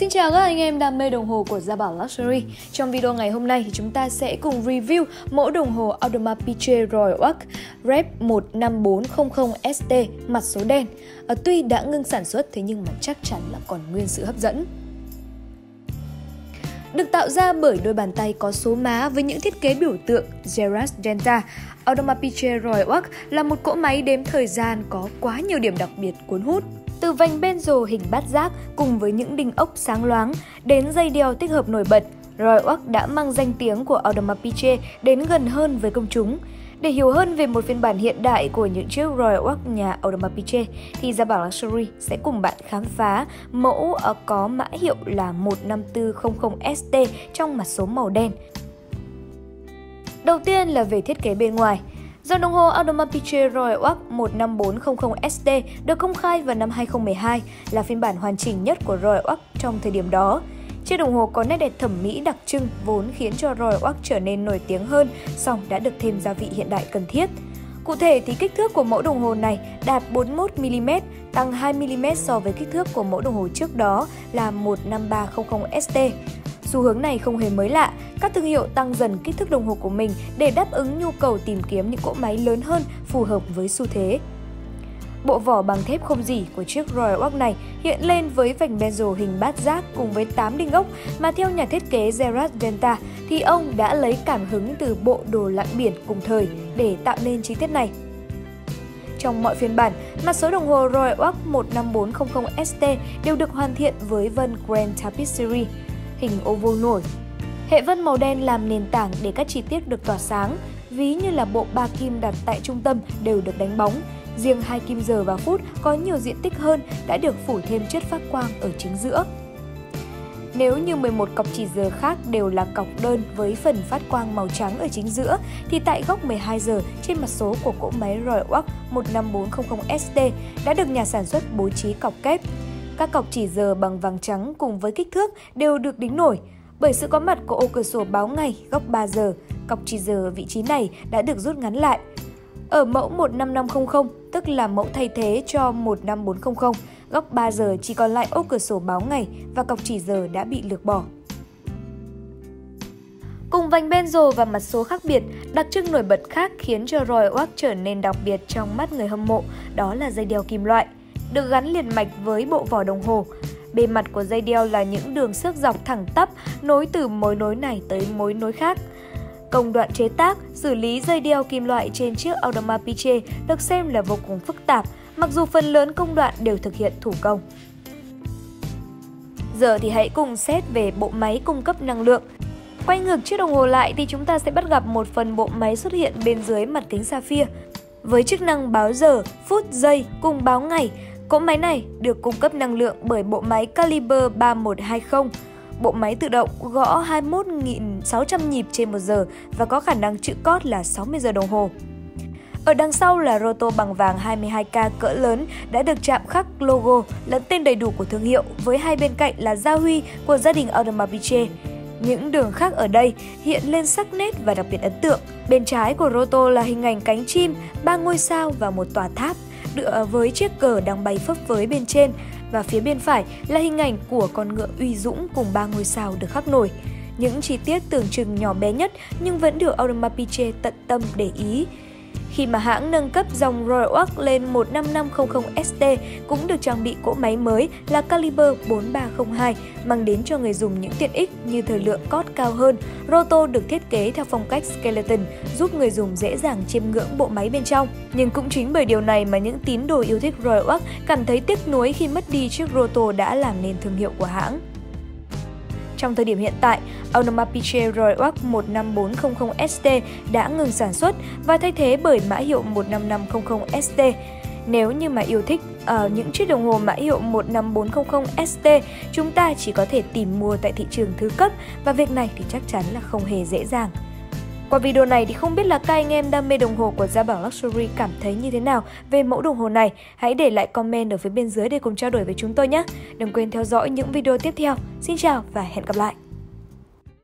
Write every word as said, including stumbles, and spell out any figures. Xin chào các anh em đam mê đồng hồ của Gia Bảo Luxury. Trong video ngày hôm nay thì chúng ta sẽ cùng review mẫu đồng hồ Audemars Piguet Royal Oak rep một năm bốn không không S T mặt số đen. À, tuy đã ngưng sản xuất thế nhưng mà chắc chắn là còn nguyên sự hấp dẫn. Được tạo ra bởi đôi bàn tay có số má với những thiết kế biểu tượng Gérald Genta, Audemars Piguet Royal Oak là một cỗ máy đếm thời gian có quá nhiều điểm đặc biệt cuốn hút. Từ vành benzo hình bát giác cùng với những đinh ốc sáng loáng đến dây đeo tích hợp nổi bật, Royal Oak đã mang danh tiếng của Audemars Piguet đến gần hơn với công chúng. Để hiểu hơn về một phiên bản hiện đại của những chiếc Royal Oak nhà Audemars Piguet thì Gia Bảo Luxury sẽ cùng bạn khám phá mẫu có mã hiệu là một năm bốn không không S T trong mặt số màu đen. Đầu tiên là về thiết kế bên ngoài. Dòng đồng hồ Audemars Piguet Royal Oak một năm bốn không không S T được công khai vào năm hai không một hai, là phiên bản hoàn chỉnh nhất của Royal Oak trong thời điểm đó. Chiếc đồng hồ có nét đẹp thẩm mỹ đặc trưng vốn khiến cho Royal Oak trở nên nổi tiếng hơn, song đã được thêm gia vị hiện đại cần thiết. Cụ thể thì kích thước của mẫu đồng hồ này đạt bốn mươi mốt mi li mét, tăng hai mi li mét so với kích thước của mẫu đồng hồ trước đó là một năm ba không không S T. Xu hướng này không hề mới lạ, các thương hiệu tăng dần kích thước đồng hồ của mình để đáp ứng nhu cầu tìm kiếm những cỗ máy lớn hơn phù hợp với xu thế. Bộ vỏ bằng thép không rỉ của chiếc Royal Oak này hiện lên với vành bezel hình bát giác cùng với tám đinh ốc mà theo nhà thiết kế Gérald Genta thì ông đã lấy cảm hứng từ bộ đồ lặn biển cùng thời để tạo nên chi tiết này. Trong mọi phiên bản, mặt số đồng hồ Royal Oak một năm bốn không không S T đều được hoàn thiện với vân Grand Tapestry, hình oval nổi. Hệ vân màu đen làm nền tảng để các chi tiết được tỏa sáng, ví như là bộ ba kim đặt tại trung tâm đều được đánh bóng. Riêng hai kim giờ và phút có nhiều diện tích hơn đã được phủ thêm chất phát quang ở chính giữa. Nếu như mười một cọc chỉ giờ khác đều là cọc đơn với phần phát quang màu trắng ở chính giữa, thì tại góc mười hai giờ trên mặt số của cỗ máy Royal Oak một năm bốn không không S T đã được nhà sản xuất bố trí cọc kép. Các cọc chỉ giờ bằng vàng trắng cùng với kích thước đều được đính nổi. Bởi sự có mặt của ô cửa sổ báo ngày góc ba giờ, cọc chỉ giờ ở vị trí này đã được rút ngắn lại. Ở mẫu một năm năm không không, tức là mẫu thay thế cho một năm bốn không không, góc ba giờ chỉ còn lại ô cửa sổ báo ngày và cọc chỉ giờ đã bị lược bỏ. Cùng vành benzo và mặt số khác biệt, đặc trưng nổi bật khác khiến cho Royal Oak trở nên đặc biệt trong mắt người hâm mộ, đó là dây đeo kim loại, được gắn liền mạch với bộ vỏ đồng hồ. Bề mặt của dây đeo là những đường xước dọc thẳng tắp nối từ mối nối này tới mối nối khác. Công đoạn chế tác, xử lý dây đeo kim loại trên chiếc Audemars Piguet được xem là vô cùng phức tạp, mặc dù phần lớn công đoạn đều thực hiện thủ công. Giờ thì hãy cùng xét về bộ máy cung cấp năng lượng. Quay ngược chiếc đồng hồ lại thì chúng ta sẽ bắt gặp một phần bộ máy xuất hiện bên dưới mặt kính sapphire. Với chức năng báo giờ, phút, giây cùng báo ngày, cỗ máy này được cung cấp năng lượng bởi bộ máy Calibre ba một hai không. Bộ máy tự động gõ hai mươi mốt nghìn sáu trăm nhịp trên một giờ và có khả năng chữ cód là sáu mươi giờ đồng hồ. Ở đằng sau là rô tô bằng vàng hai mươi hai ca cỡ lớn đã được chạm khắc logo lẫn tên đầy đủ của thương hiệu, với hai bên cạnh là gia huy của gia đình Audemars Piguet. Những đường khác ở đây hiện lên sắc nét và đặc biệt ấn tượng. Bên trái của rô tô là hình ảnh cánh chim, ba ngôi sao và một tòa tháp, đựa với chiếc cờ đang bay phấp phới bên trên. Và phía bên phải là hình ảnh của con ngựa uy dũng cùng ba ngôi sao được khắc nổi. Những chi tiết tưởng chừng nhỏ bé nhất nhưng vẫn được Audemars Piguet tận tâm để ý. Khi mà hãng nâng cấp dòng Royal Oak lên một năm năm không không S T cũng được trang bị cỗ máy mới là Calibre bốn ba không hai, mang đến cho người dùng những tiện ích như thời lượng cót cao hơn, roto được thiết kế theo phong cách skeleton giúp người dùng dễ dàng chiêm ngưỡng bộ máy bên trong. Nhưng cũng chính bởi điều này mà những tín đồ yêu thích Royal Oak cảm thấy tiếc nuối khi mất đi chiếc roto đã làm nên thương hiệu của hãng. Trong thời điểm hiện tại, Audemars Piguet Royal Oak một năm bốn không không S T đã ngừng sản xuất và thay thế bởi mã hiệu một năm năm không không S T. Nếu như mà yêu thích uh, những chiếc đồng hồ mã hiệu một năm bốn không không S T, chúng ta chỉ có thể tìm mua tại thị trường thứ cấp và việc này thì chắc chắn là không hề dễ dàng. Qua video này thì không biết là các anh em đam mê đồng hồ của Gia Bảo Luxury cảm thấy như thế nào về mẫu đồng hồ này. Hãy để lại comment ở phía bên dưới để cùng trao đổi với chúng tôi nhé. Đừng quên theo dõi những video tiếp theo. Xin chào và hẹn gặp lại.